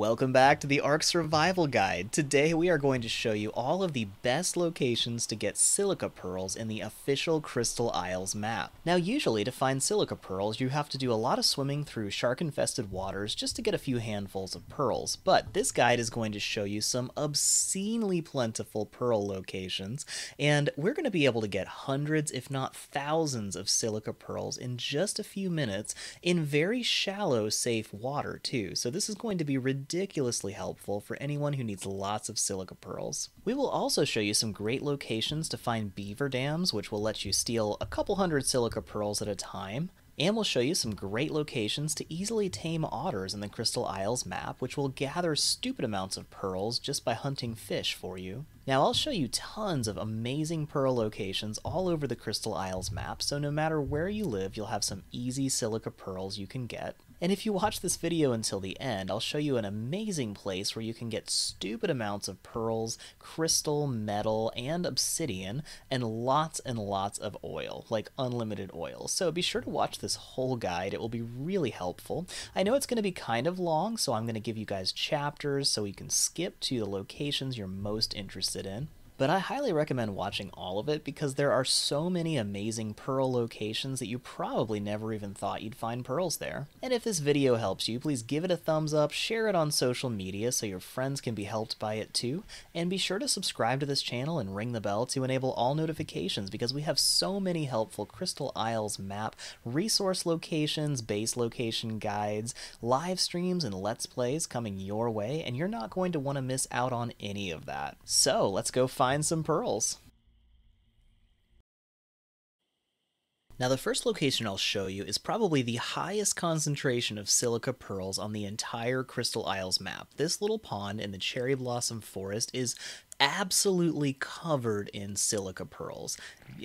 Welcome back to the Ark Survival Guide. Today we are going to show you all of the best locations to get silica pearls in the official Crystal Isles map. Now usually to find silica pearls you have to do a lot of swimming through shark-infested waters just to get a few handfuls of pearls, but this guide is going to show you some obscenely plentiful pearl locations, and we're going to be able to get hundreds if not thousands of silica pearls in just a few minutes in very shallow, safe water too, so this is going to be ridiculously helpful for anyone who needs lots of silica pearls. We will also show you some great locations to find beaver dams, which will let you steal a couple hundred silica pearls at a time. And we'll show you some great locations to easily tame otters in the Crystal Isles map, which will gather stupid amounts of pearls just by hunting fish for you. Now I'll show you tons of amazing pearl locations all over the Crystal Isles map, so no matter where you live, you'll have some easy silica pearls you can get. And if you watch this video until the end, I'll show you an amazing place where you can get stupid amounts of pearls, crystal, metal, and obsidian, and lots of oil, like unlimited oil. So be sure to watch this whole guide, it will be really helpful. I know it's going to be kind of long, so I'm going to give you guys chapters so you can skip to the locations you're most interested in. But I highly recommend watching all of it because there are so many amazing pearl locations that you probably never even thought you'd find pearls there. And if this video helps you, please give it a thumbs up, share it on social media so your friends can be helped by it too, and be sure to subscribe to this channel and ring the bell to enable all notifications because we have so many helpful Crystal Isles map resource locations, base location guides, live streams, and let's plays coming your way, and you're not going to want to miss out on any of that. So let's go find some pearls. Now the first location I'll show you is probably the highest concentration of silica pearls on the entire Crystal Isles map. This little pond in the Cherry Blossom Forest is absolutely covered in silica pearls.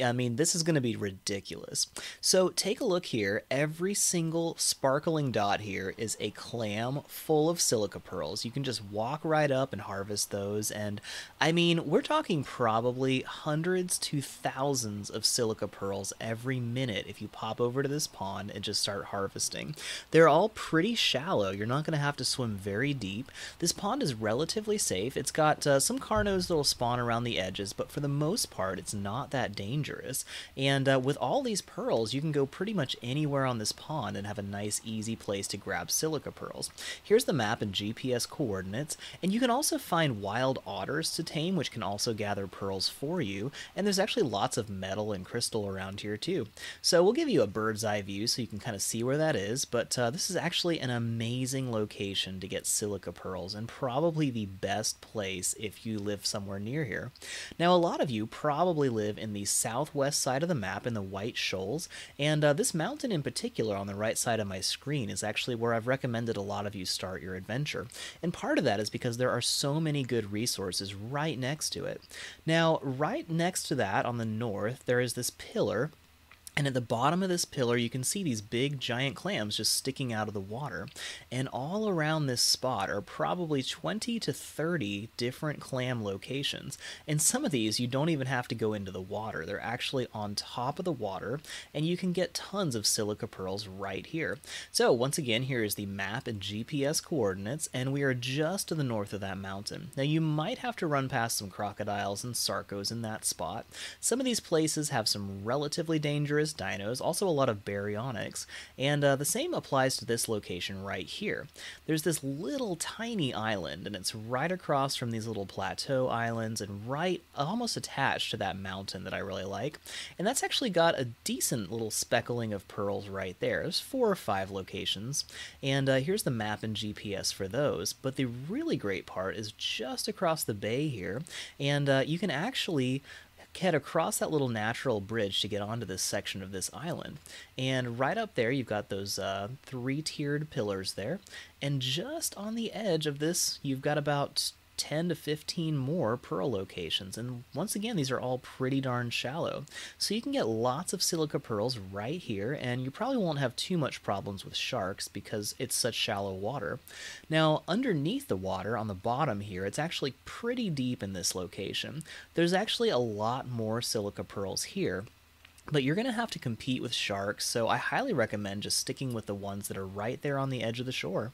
I mean, this is going to be ridiculous. So take a look here. Every single sparkling dot here is a clam full of silica pearls. You can just walk right up and harvest those. And I mean, we're talking probably hundreds to thousands of silica pearls every minute if you pop over to this pond and just start harvesting. They're all pretty shallow. You're not going to have to swim very deep. This pond is relatively safe. It's got some carnos that'll spawn around the edges, but for the most part it's not that dangerous, and with all these pearls you can go pretty much anywhere on this pond and have a nice easy place to grab silica pearls. Here's the map and GPS coordinates, and you can also find wild otters to tame, which can also gather pearls for you, and there's actually lots of metal and crystal around here too. So we'll give you a bird's eye view so you can kind of see where that is, but this is actually an amazing location to get silica pearls and probably the best place if you live somewhere near here. Now a lot of you probably live in the southwest side of the map in the White Shoals, and this mountain in particular on the right side of my screen is actually where I've recommended a lot of you start your adventure, and part of that is because there are so many good resources right next to it. Now right next to that on the north there is this pillar, and at the bottom of this pillar you can see these big giant clams just sticking out of the water, and all around this spot are probably 20 to 30 different clam locations, and some of these you don't even have to go into the water, they're actually on top of the water, and you can get tons of silica pearls right here. So once again, here is the map and GPS coordinates, and we are just to the north of that mountain. Now you might have to run past some crocodiles and sarcos in that spot. Some of these places have some relatively dangerous dinos, also a lot of baryonyx, and the same applies to this location right here. There's this little tiny island, and it's right across from these little plateau islands and right almost attached to that mountain that I really like, and that's actually got a decent little speckling of pearls right there. There's 4 or 5 locations, and here's the map and GPS for those, but the really great part is just across the bay here, and you can actually head across that little natural bridge to get onto this section of this island. And right up there you've got those 3-tiered pillars there, and just on the edge of this you've got about 10 to 15 more pearl locations, and once again these are all pretty darn shallow, so you can get lots of silica pearls right here, and you probably won't have too much problems with sharks because it's such shallow water. Now underneath the water on the bottom here it's actually pretty deep in this location. There's actually a lot more silica pearls here, but you're going to have to compete with sharks, so I highly recommend just sticking with the ones that are right there on the edge of the shore.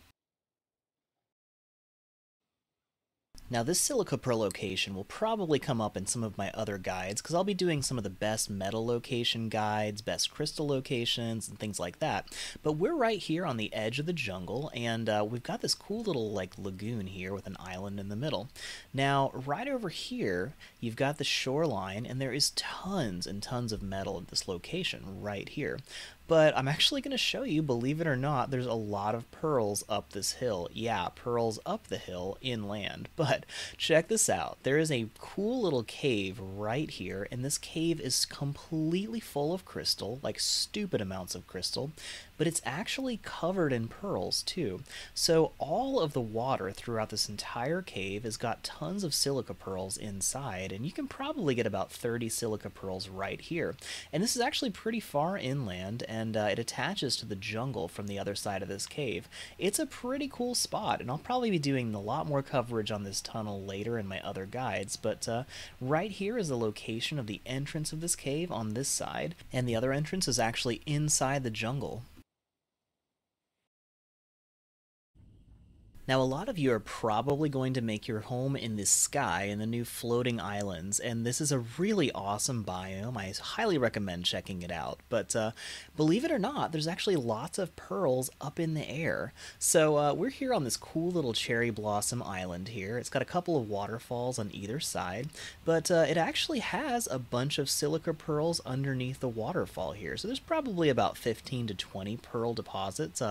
Now this silica pearl location will probably come up in some of my other guides, because I'll be doing some of the best metal location guides, best crystal locations, and things like that. But we're right here on the edge of the jungle, and we've got this cool little like lagoon here with an island in the middle. Now right over here you've got the shoreline, and there is tons and tons of metal at this location right here. But I'm actually going to show you, believe it or not, there's a lot of pearls up this hill. Yeah, pearls up the hill inland. But check this out. There is a cool little cave right here, and this cave is completely full of crystal, like stupid amounts of crystal, but it's actually covered in pearls too. So all of the water throughout this entire cave has got tons of silica pearls inside, and you can probably get about 30 silica pearls right here. And this is actually pretty far inland, and it attaches to the jungle from the other side of this cave. It's a pretty cool spot, and I'll probably be doing a lot more coverage on this tunnel later in my other guides, but right here is the location of the entrance of this cave on this side, and the other entrance is actually inside the jungle. Now, a lot of you are probably going to make your home in the sky in the new Floating Islands, and this is a really awesome biome. I highly recommend checking it out, but believe it or not, there's actually lots of pearls up in the air. So we're here on this cool little Cherry Blossom Island here. It's got a couple of waterfalls on either side, but it actually has a bunch of silica pearls underneath the waterfall here. So there's probably about 15 to 20 pearl deposits,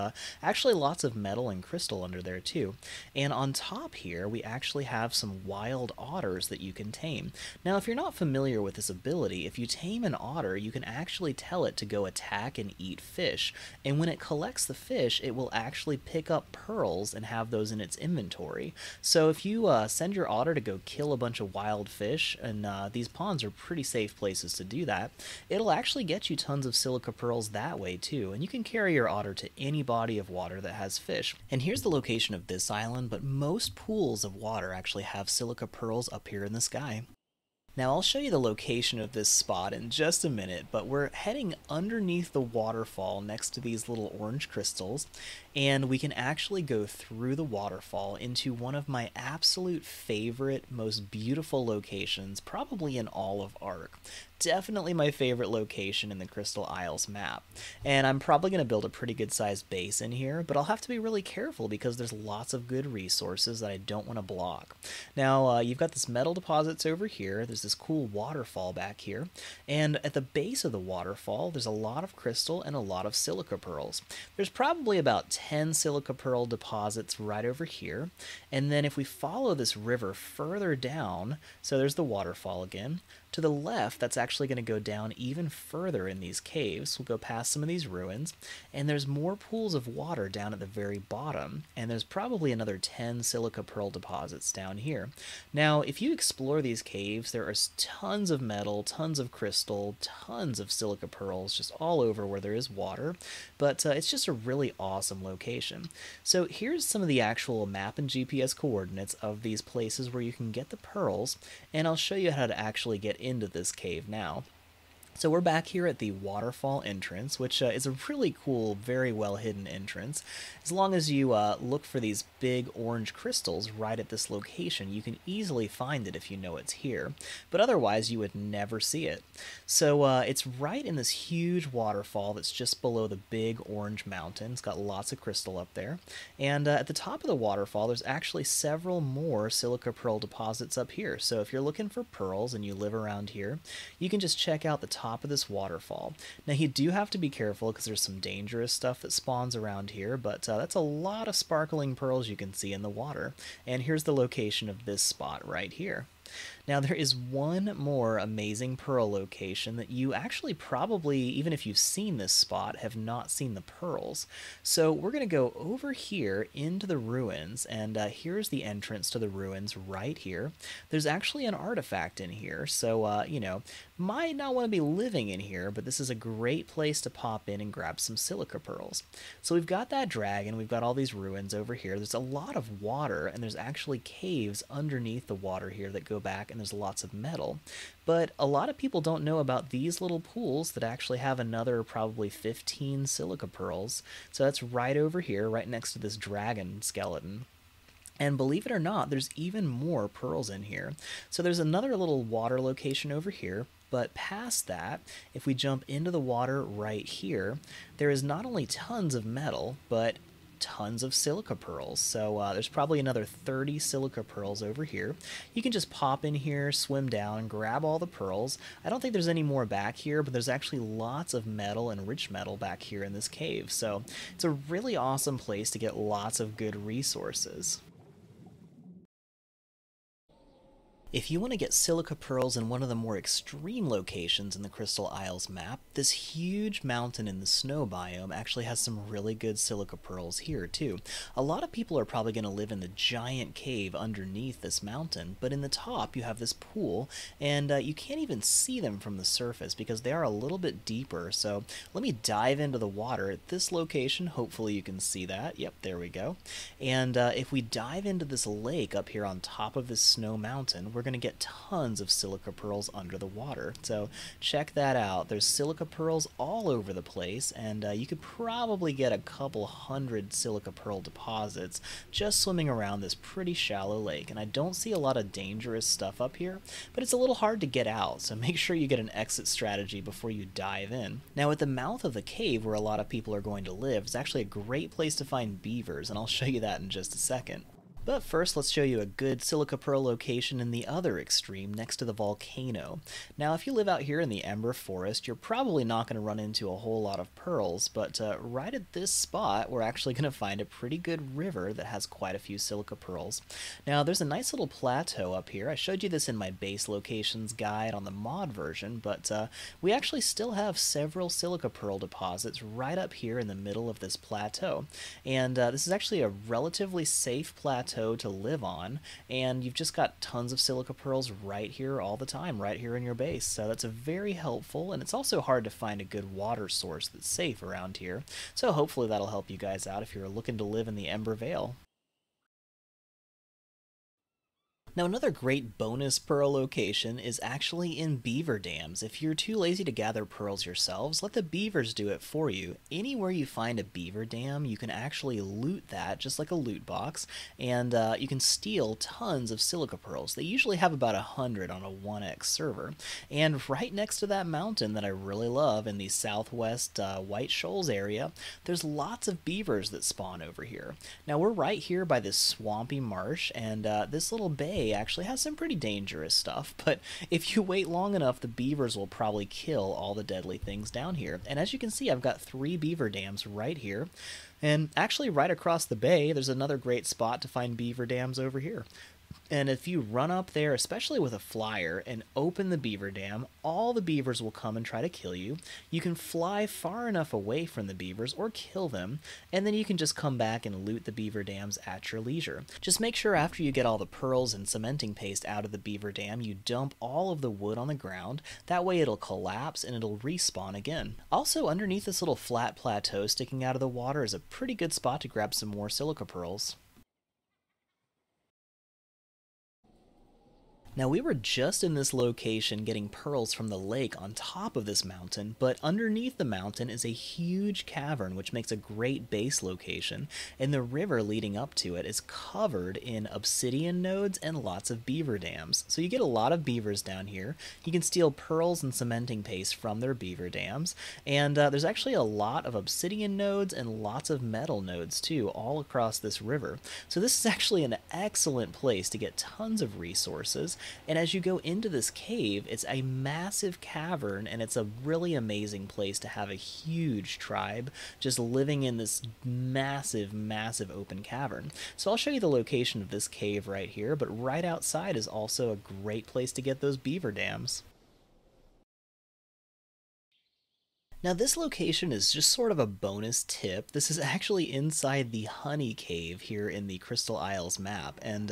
actually lots of metal and crystal under there too. And on top here, we actually have some wild otters that you can tame. Now, if you're not familiar with this ability, if you tame an otter, you can actually tell it to go attack and eat fish. And when it collects the fish, it will actually pick up pearls and have those in its inventory. So if you send your otter to go kill a bunch of wild fish, and these ponds are pretty safe places to do that, it'll actually get you tons of silica pearls that way too. And you can carry your otter to any body of water that has fish. And here's the location of this island, but most pools of water actually have silica pearls up here in the sky. Now I'll show you the location of this spot in just a minute, but we're heading underneath the waterfall next to these little orange crystals, and we can actually go through the waterfall into one of my absolute favorite, most beautiful locations, probably in all of Ark. Definitely my favorite location in the Crystal Isles map. And I'm probably going to build a pretty good sized base in here, but I'll have to be really careful because there's lots of good resources that I don't want to block. Now you've got this metal deposits over here, there's this cool waterfall back here, and at the base of the waterfall there's a lot of crystal and a lot of silica pearls. There's probably about 10 silica pearl deposits right over here, and then if we follow this river further down, so there's the waterfall again, to the left that's actually going to go down even further in these caves. We'll go past some of these ruins, and there's more pools of water down at the very bottom, and there's probably another 10 silica pearl deposits down here. Now if you explore these caves, there are tons of metal, tons of crystal, tons of silica pearls just all over where there is water, but it's just a really awesome location. So here's some of the actual map and GPS coordinates of these places where you can get the pearls, and I'll show you how to actually get into this cave now. So we're back here at the waterfall entrance, which is a really cool, very well hidden entrance. As long as you look for these big orange crystals right at this location, you can easily find it if you know it's here, but otherwise you would never see it. So it's right in this huge waterfall that's just below the big orange mountain. It's got lots of crystal up there, and at the top of the waterfall there's actually several more silica pearl deposits up here. So if you're looking for pearls and you live around here, you can just check out the top of this waterfall. Now you do have to be careful because there's some dangerous stuff that spawns around here, but that's a lot of sparkling pearls you can see in the water. And here's the location of this spot right here. Now there is one more amazing pearl location that you actually probably, even if you've seen this spot, have not seen the pearls. So we're going to go over here into the ruins, and here's the entrance to the ruins right here. There's actually an artifact in here, so you know, might not want to be living in here, but this is a great place to pop in and grab some silica pearls. So we've got that dragon, we've got all these ruins over here, there's a lot of water, and there's actually caves underneath the water here that go back, and there's lots of metal. But a lot of people don't know about these little pools that actually have another probably 15 silica pearls. So that's right over here, right next to this dragon skeleton. And believe it or not, there's even more pearls in here. So there's another little water location over here, but past that, if we jump into the water right here, there is not only tons of metal, but tons of silica pearls. So there's probably another 30 silica pearls over here. You can just pop in here, swim down, grab all the pearls. I don't think there's any more back here, but there's actually lots of metal and rich metal back here in this cave. So it's a really awesome place to get lots of good resources. If you want to get silica pearls in one of the more extreme locations in the Crystal Isles map, this huge mountain in the snow biome actually has some really good silica pearls here too. A lot of people are probably going to live in the giant cave underneath this mountain, but in the top you have this pool, and you can't even see them from the surface because they are a little bit deeper. So let me dive into the water at this location. Hopefully you can see that. Yep, there we go. And if we dive into this lake up here on top of this snow mountain, we're going to get tons of silica pearls under the water. So check that out. There's silica pearls all over the place, and you could probably get a couple hundred silica pearl deposits just swimming around this pretty shallow lake. And I don't see a lot of dangerous stuff up here, but it's a little hard to get out, so make sure you get an exit strategy before you dive in. Now at the mouth of the cave where a lot of people are going to live, it's actually a great place to find beavers, and I'll show you that in just a second. But first, let's show you a good silica pearl location in the other extreme, next to the volcano. Now, if you live out here in the Ember Forest, you're probably not going to run into a whole lot of pearls, but right at this spot, we're actually going to find a pretty good river that has quite a few silica pearls. Now, there's a nice little plateau up here. I showed you this in my base locations guide on the mod version, but we actually still have several silica pearl deposits right up here in the middle of this plateau. And this is actually a relatively safe plateau to live on, and you've just got tons of silica pearls right here all the time, right here in your base. So that's a very helpful, and it's also hard to find a good water source that's safe around here. So hopefully that'll help you guys out if you're looking to live in the Ember Vale. Now another great bonus pearl location is actually in beaver dams. If you're too lazy to gather pearls yourselves, let the beavers do it for you. Anywhere you find a beaver dam, you can actually loot that, just like a loot box, and you can steal tons of silica pearls. They usually have about 100 on a 1x server. And right next to that mountain that I really love in the southwest White Shoals area, there's lots of beavers that spawn over here. Now we're right here by this swampy marsh, and this little bay actually has some pretty dangerous stuff, but if you wait long enough, the beavers will probably kill all the deadly things down here. And as you can see, I've got 3 beaver dams right here, and actually right across the bay there's another great spot to find beaver dams over here. And if you run up there, especially with a flyer, and open the beaver dam, all the beavers will come and try to kill you. You can fly far enough away from the beavers or kill them, and then you can just come back and loot the beaver dams at your leisure. Just make sure after you get all the pearls and cementing paste out of the beaver dam, you dump all of the wood on the ground. That way it'll collapse and it'll respawn again. Also, underneath this little flat plateau sticking out of the water is a pretty good spot to grab some more silica pearls. Now we were just in this location getting pearls from the lake on top of this mountain, but underneath the mountain is a huge cavern which makes a great base location, and the river leading up to it is covered in obsidian nodes and lots of beaver dams. So you get a lot of beavers down here. You can steal pearls and cementing paste from their beaver dams, and there's actually a lot of obsidian nodes and lots of metal nodes too, all across this river. So this is actually an excellent place to get tons of resources. And as you go into this cave, it's a massive cavern, and it's a really amazing place to have a huge tribe just living in this massive, massive open cavern. So I'll show you the location of this cave right here, but right outside is also a great place to get those beaver dams. Now this location is just sort of a bonus tip. This is actually inside the honey cave here in the Crystal Isles map, and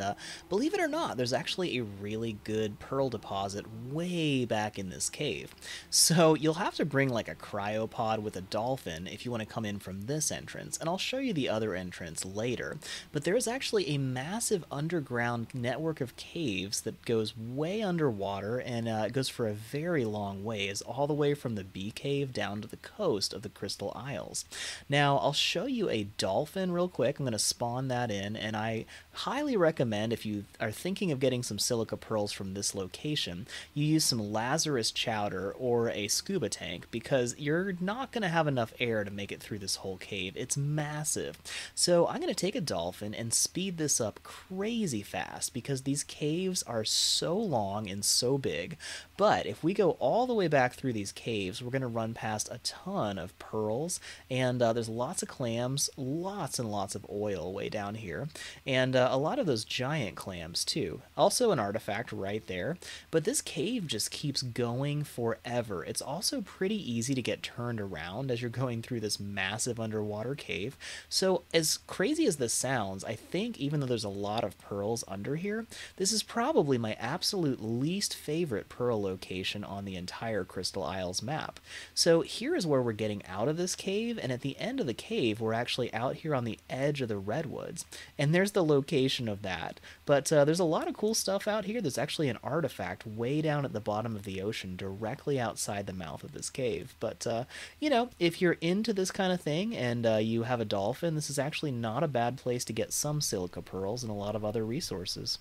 believe it or not, there's actually a really good pearl deposit way back in this cave. So you'll have to bring like a cryopod with a dolphin if you want to come in from this entrance, and I'll show you the other entrance later. But there is actually a massive underground network of caves that goes way underwater, and it goes for a very long ways, all the way from the bee cave down around the coast of the Crystal Isles. Now, I'll show you a dolphin real quick. I'm going to spawn that in, and I highly recommend, if you are thinking of getting some silica pearls from this location, you use some Lazarus chowder or a scuba tank, because you're not going to have enough air to make it through this whole cave. It's massive. So I'm going to take a dolphin and speed this up crazy fast, because these caves are so long and so big. But if we go all the way back through these caves, we're going to run past a ton of pearls, and there's lots of clams, lots and lots of oil way down here, and a lot of those giant clams too. Also an artifact right there, but this cave just keeps going forever. It's also pretty easy to get turned around as you're going through this massive underwater cave. So as crazy as this sounds, I think even though there's a lot of pearls under here, this is probably my absolute least favorite pearl location on the entire Crystal Isles map. So here is where we're getting out of this cave, and at the end of the cave we're actually out here on the edge of the redwoods, and there's the location of that. But there's a lot of cool stuff out here. There's actually an artifact way down at the bottom of the ocean directly outside the mouth of this cave. But you know, if you're into this kind of thing and you have a dolphin, this is actually not a bad place to get some silica pearls and a lot of other resources.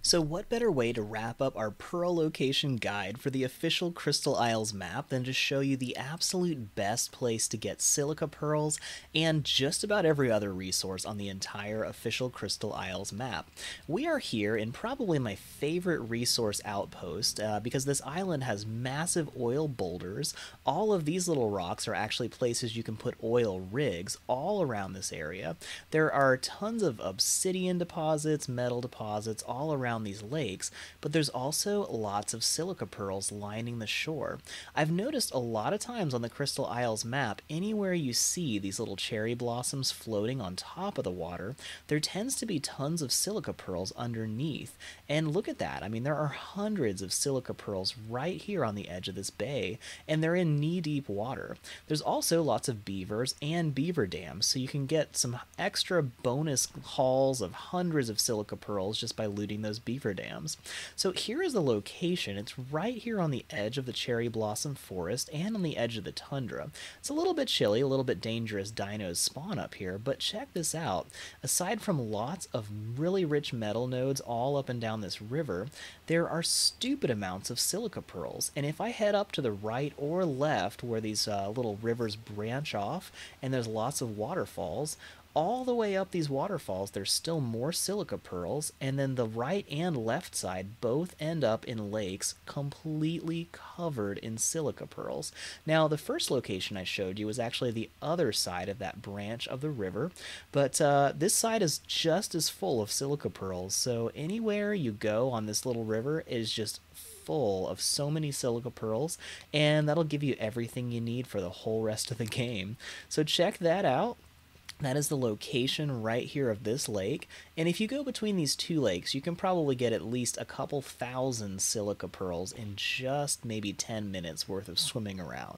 So what better way to wrap up our pearl location guide for the official Crystal Isles map than to show you the absolute best place to get silica pearls and just about every other resource on the entire official Crystal Isles map. We are here in probably my favorite resource outpost because this island has massive oil boulders. All of these little rocks are actually places you can put oil rigs all around this area. There are tons of obsidian deposits, metal deposits all around these lakes, but there's also lots of silica pearls lining the shore. I've noticed a lot of times on the Crystal Isles map, anywhere you see these little cherry blossoms floating on top of the water, there tends to be tons of silica pearls underneath. And look at that, I mean, there are hundreds of silica pearls right here on the edge of this bay, and they're in knee-deep water. There's also lots of beavers and beaver dams, so you can get some extra bonus hauls of hundreds of silica pearls just by looting those beaver dams. So here is the location. It's right here on the edge of the Cherry Blossom Forest and on the edge of the tundra. It's a little bit chilly, a little bit dangerous. Dinos spawn up here, but check this out. Aside from lots of really rich metal nodes all up and down this river, there are stupid amounts of silica pearls. And if I head up to the right or left where these little rivers branch off and there's lots of waterfalls, all the way up these waterfalls, there's still more silica pearls, and then the right and left side both end up in lakes completely covered in silica pearls. Now, the first location I showed you was actually the other side of that branch of the river, but this side is just as full of silica pearls, so anywhere you go on this little river is just full of so many silica pearls, and that'll give you everything you need for the whole rest of the game. So check that out. That is the location right here of this lake, and if you go between these two lakes, you can probably get at least a couple thousand silica pearls in just maybe 10 minutes worth of swimming around.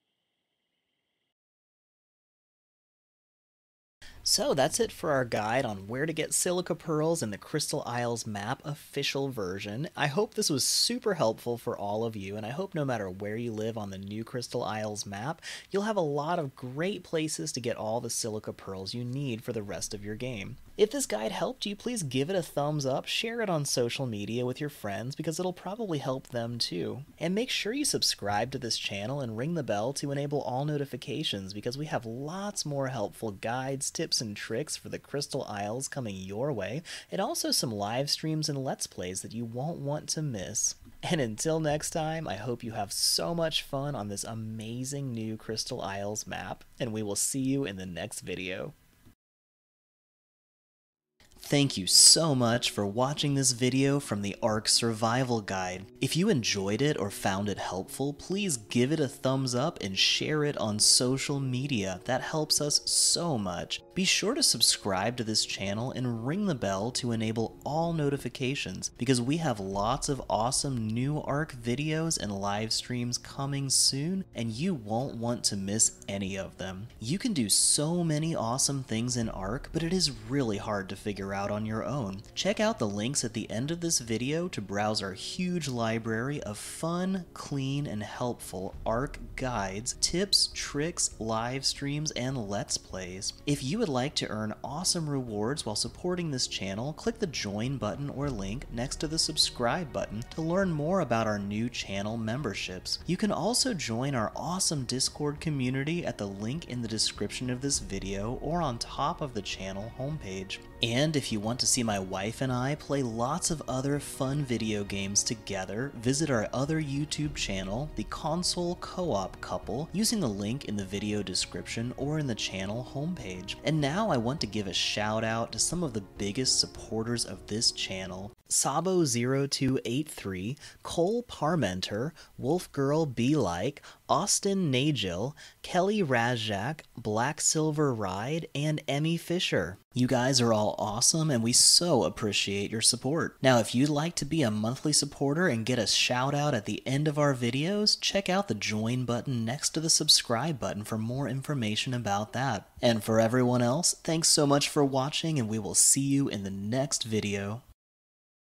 So that's it for our guide on where to get silica pearls in the Crystal Isles map official version. I hope this was super helpful for all of you, and I hope no matter where you live on the new Crystal Isles map, you'll have a lot of great places to get all the silica pearls you need for the rest of your game. If this guide helped you, please give it a thumbs up, share it on social media with your friends, because it'll probably help them too. And make sure you subscribe to this channel and ring the bell to enable all notifications, because we have lots more helpful guides, tips, and tricks for the Crystal Isles coming your way, and also some live streams and Let's Plays that you won't want to miss. And until next time, I hope you have so much fun on this amazing new Crystal Isles map, and we will see you in the next video. Thank you so much for watching this video from the Ark Survival Guide. If you enjoyed it or found it helpful, please give it a thumbs up and share it on social media. That helps us so much. Be sure to subscribe to this channel and ring the bell to enable all notifications, because we have lots of awesome new Ark videos and live streams coming soon, and you won't want to miss any of them. You can do so many awesome things in Ark, but it is really hard to figure out out on your own. Check out the links at the end of this video to browse our huge library of fun, clean, and helpful Ark guides, tips, tricks, live streams, and Let's Plays. If you would like to earn awesome rewards while supporting this channel, click the join button or link next to the subscribe button to learn more about our new channel memberships. You can also join our awesome Discord community at the link in the description of this video or on top of the channel homepage. And if you want to see my wife and I play lots of other fun video games together, visit our other YouTube channel, the Console CoOp Couple, using the link in the video description or in the channel homepage. And now I want to give a shout out to some of the biggest supporters of this channel: Sabo0283, Cole Parmenter, Wolfgirl Be Like, Austin Nagil, Kelly Rajak, Black Silver Ride, and Emmy Fisher. You guys are all awesome and we so appreciate your support. Now if you'd like to be a monthly supporter and get a shout out at the end of our videos, check out the join button next to the subscribe button for more information about that. And for everyone else, thanks so much for watching and we will see you in the next video.